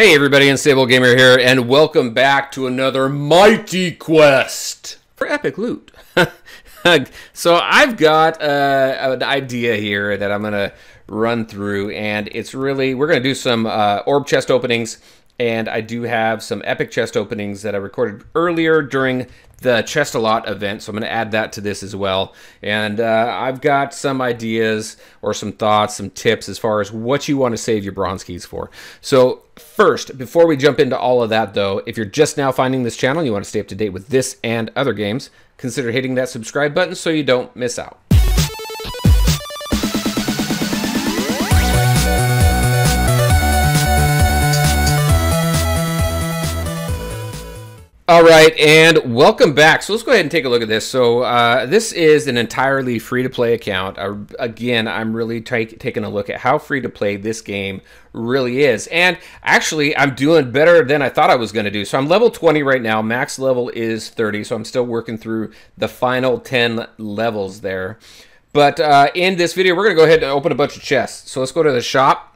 Hey everybody, Unstable Gamer here, and welcome back to another Mighty Quest for epic loot. So I've got an idea here that I'm going to run through, and it's really, we're going to do some orb chest openings, and I do have some epic chest openings that I recorded earlier during the Chest-A-Lot event, so I'm going to add that to this as well. And I've got some ideas or some thoughts, some tips as far as what you want to save your bronze keys for. So first, before we jump into all of that though, if you're just now finding this channel and you want to stay up to date with this and other games, consider hitting that subscribe button so you don't miss out. All right, and welcome back. So let's go ahead and take a look at this. So this is an entirely free-to-play account. Again, I'm really taking a look at how free-to-play this game really is. And actually, I'm doing better than I thought I was going to do. So I'm level 20 right now. Max level is 30, so I'm still working through the final 10 levels there. But in this video, we're going to go ahead and open a bunch of chests. So let's go to the shop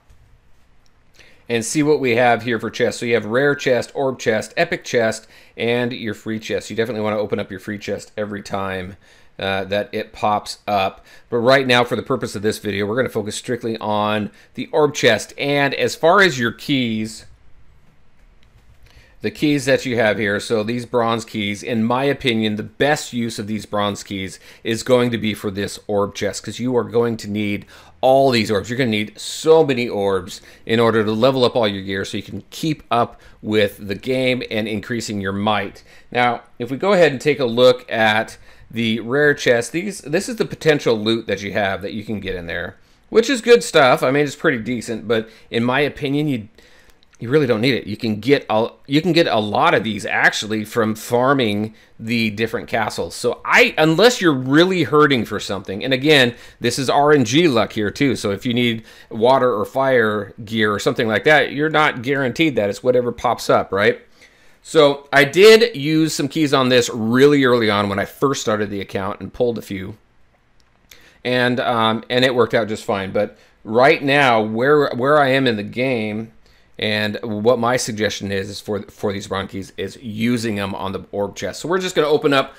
and see what we have here for chests. So you have rare chest, orb chest, epic chest, and your free chest. You definitely want to open up your free chest every time that it pops up. But right now, for the purpose of this video, we're going to focus strictly on the orb chest. And as far as your keys, the keys that you have here, so these bronze keys, in my opinion, the best use of these bronze keys is going to be for this orb chest, because you are going to need all these orbs. You're going to need so many orbs in order to level up all your gear so you can keep up with the game and increasing your might. Now, if we go ahead and take a look at the rare chest, this is the potential loot that you have that you can get in there, which is good stuff. I mean, it's pretty decent, but in my opinion, you really don't need it. You can get a lot of these actually from farming the different castles. So unless you're really hurting for something, and again, this is RNG luck here too. So if you need water or fire gear or something like that, you're not guaranteed that. It's whatever pops up, right? So I did use some keys on this really early on when I first started the account and pulled a few, and it worked out just fine. But right now, where I am in the game, and what my suggestion is for these bronze keys is using them on the orb chest. So we're just going to open up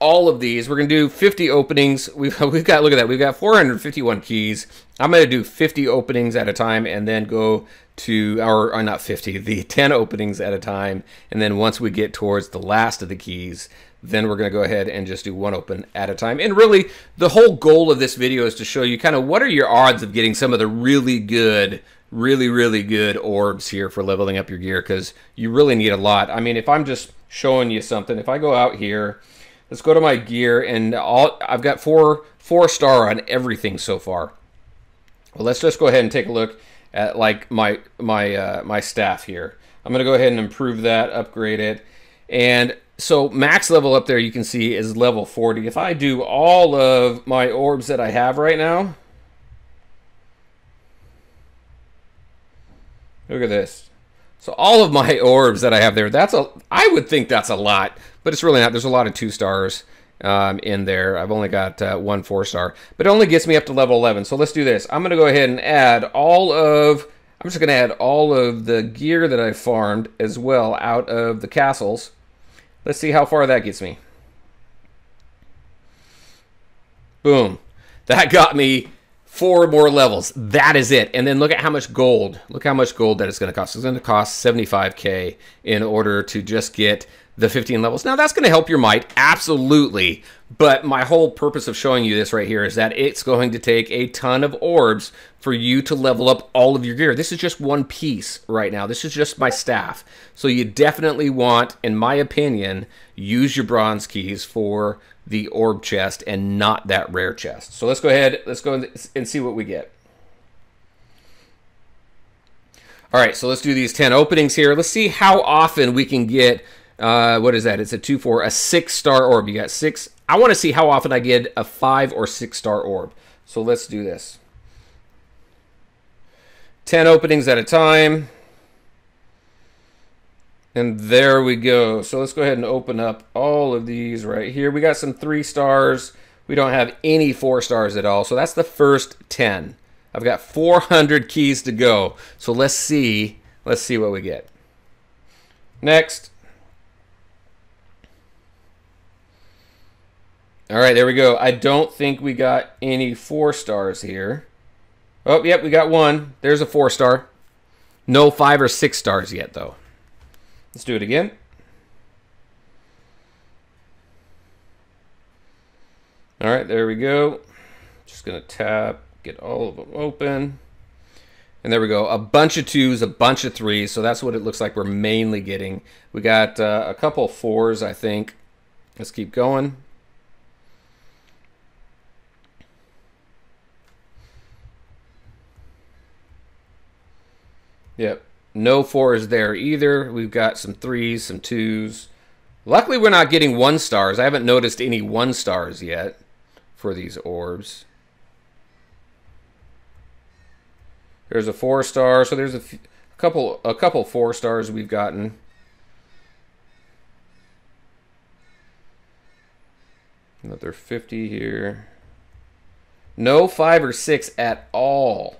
all of these. We're going to do 50 openings. We've got, look at that, we've got 451 keys. I'm going to do 50 openings at a time, and then go to, or not 50, the 10 openings at a time. And then once we get towards the last of the keys, then we're going to go ahead and just do one open at a time. And really, the whole goal of this video is to show you kind of what are your odds of getting some of the really good, really good orbs here for leveling up your gear, because you really need a lot. I mean, if I'm just showing you something, if I go out here, let's go to my gear, and I've got four star on everything so far. Well, let's just go ahead and take a look at like my staff here. I'm going to go ahead and improve that, upgrade it, and so max level up there you can see is level 40. If I do all of my orbs that I have right now, look at this. So all of my orbs that I have there, I would think that's a lot, but it's really not. There's a lot of 2 stars in there. I've only got 1 4-star, but it only gets me up to level 11. So let's do this. I'm going to go ahead and add I'm just going to add all of the gear that I farmed as well out of the castles. Let's see how far that gets me. Boom. That got me 4 more levels. That is it. And then look at how much gold. Look how much gold that it's going to cost. It's going to cost 75k in order to just get the 15 levels. Now that's going to help your might, absolutely. But my whole purpose of showing you this right here is that it's going to take a ton of orbs for you to level up all of your gear. This is just one piece right now. This is just my staff. So you definitely want, in my opinion, use your bronze keys for the orb chest and not that rare chest. So let's go ahead, let's go and see what we get. All right, so let's do these 10 openings here. Let's see how often we can get, what is that? It's a 6-star orb. You got 6. I want to see how often I get a 5- or 6-star orb. So let's do this. 10 openings at a time. And there we go. So let's go ahead and open up all of these right here. We got some 3 stars. We don't have any 4 stars at all. So that's the first 10. I've got 400 keys to go. So let's see Let's see what we get. Next. All right, there we go. I don't think we got any 4 stars here. Oh, yep, we got one. There's a 4 star. No 5 or 6 stars yet, though. Let's do it again. All right, there we go. Just going to tap, get all of them open. And there we go. A bunch of 2s, a bunch of 3s. So that's what it looks like we're mainly getting. We got a couple 4s, I think. Let's keep going. Yep. No 4s there either. We've got some 3s, some 2s. Luckily, we're not getting 1 stars. I haven't noticed any 1 stars yet for these orbs. There's a 4 star, so there's a couple 4 stars we've gotten. Another 50 here. No 5 or 6 at all.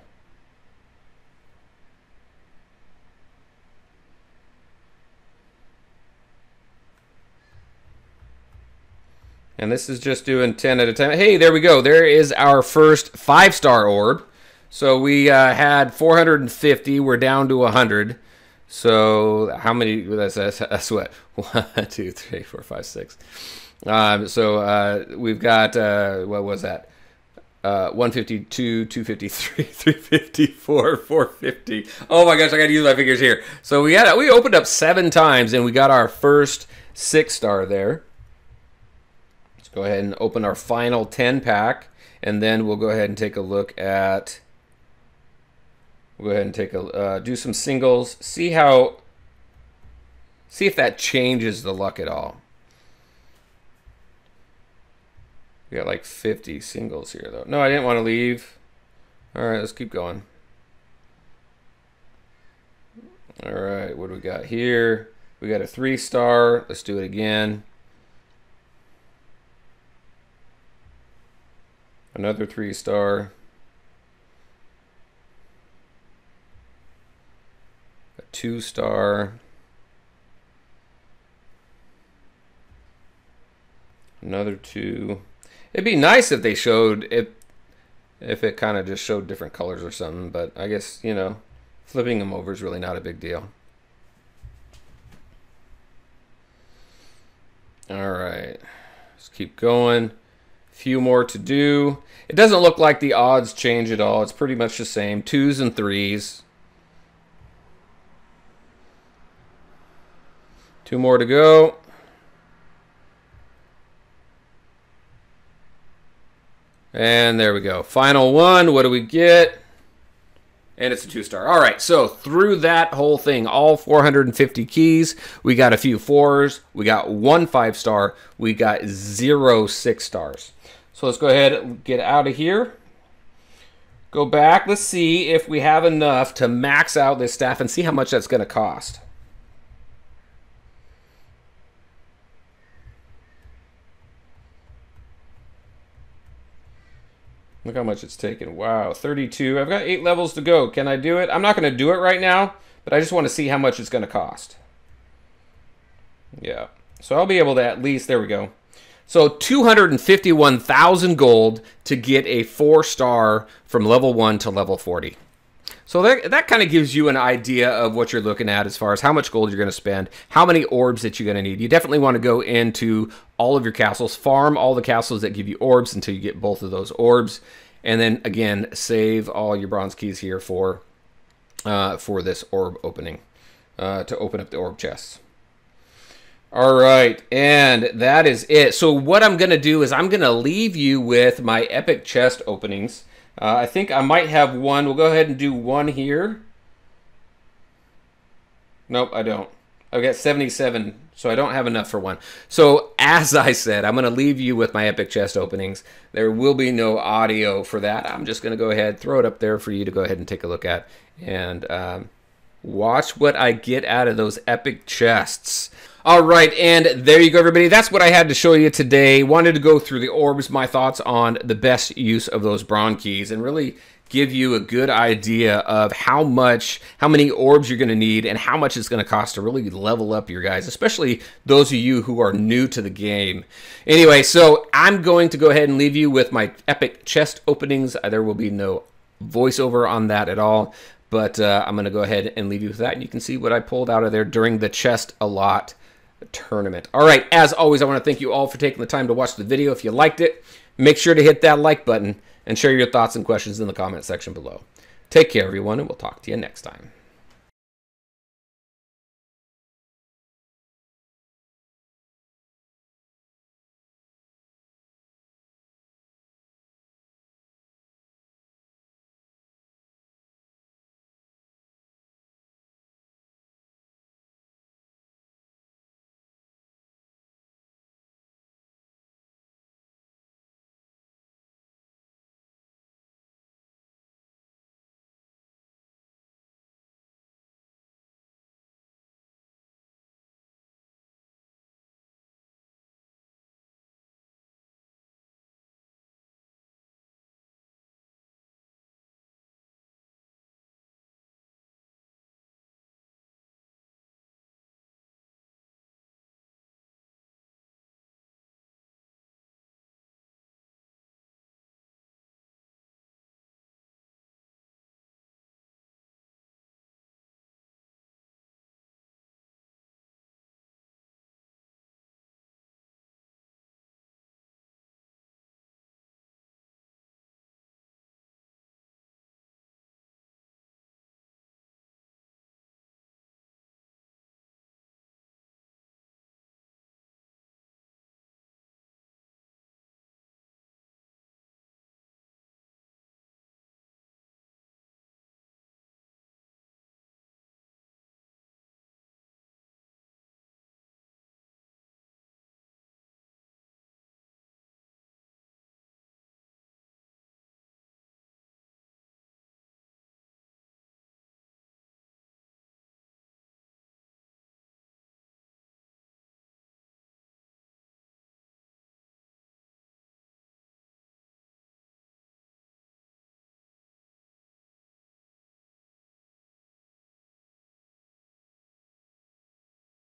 And this is just doing 10 at a time. Hey, there we go. There is our first 5-star orb. So we had 450. We're down to 100. So how many? That's what? 1, 2, 3, 4, 5, 6. We've got, what was that? 152, 253, 354, 450. Oh my gosh, I got to use my fingers here. So we opened up 7 times, and we got our first 6-star there. Go ahead and open our final 10-pack, and then we'll go ahead and take a look at. We'll go ahead and take a do some singles. See if that changes the luck at all. We got like 50 singles here, though. No, I didn't want to leave. All right, let's keep going. All right, what do we got here? We got a 3-star. Let's do it again. Another 3-star. A 2-star. Another 2. It'd be nice if they showed if it kind of just showed different colors or something, but I guess, you know, flipping them over is really not a big deal. All right. Let's keep going. Few more to do. It doesn't look like the odds change at all. It's pretty much the same. 2s and 3s. 2 more to go. And there we go. Final one. What do we get? And it's a 2-star. All right, so through that whole thing, all 450 keys, we got a few 4s, we got one 5-star, we got 0 6-stars. So let's go ahead and get out of here. Go back. Let's see if we have enough to max out this staff and see how much that's going to cost. Look how much it's taken. Wow, 32. I've got 8 levels to go. Can I do it? I'm not going to do it right now, but I just want to see how much it's going to cost. Yeah. So I'll be able to at least, there we go. So 251,000 gold to get a 4-star from level 1 to level 40. So that kind of gives you an idea of what you're looking at as far as how much gold you're going to spend, how many orbs that you're going to need. You definitely want to go into all of your castles, farm all the castles that give you orbs until you get both of those orbs. And then, again, save all your bronze keys here for this orb opening, to open up the orb chests. All right, and that is it. So what I'm going to do is I'm going to leave you with my epic chest openings. I think I might have one. We'll go ahead and do one here. Nope, I don't. I've got 77, so I don't have enough for one. So as I said, I'm going to leave you with my epic chest openings. There will be no audio for that. I'm just going to go ahead, throw it up there for you to go ahead and take a look at. And watch what I get out of those epic chests. All right, and there you go, everybody. That's what I had to show you today. Wanted to go through the orbs, my thoughts on the best use of those bronze keys, and really give you a good idea of how many orbs you're going to need and how much it's going to cost to really level up your guys, especially those of you who are new to the game. Anyway, so I'm going to go ahead and leave you with my epic chest openings. There will be no voiceover on that at all, but I'm going to go ahead and leave you with that, and you can see what I pulled out of there during the Chest-A-Lot tournament. All right, as always, I want to thank you all for taking the time to watch the video. If you liked it, make sure to hit that like button and share your thoughts and questions in the comment section below. Take care, everyone, and we'll talk to you next time.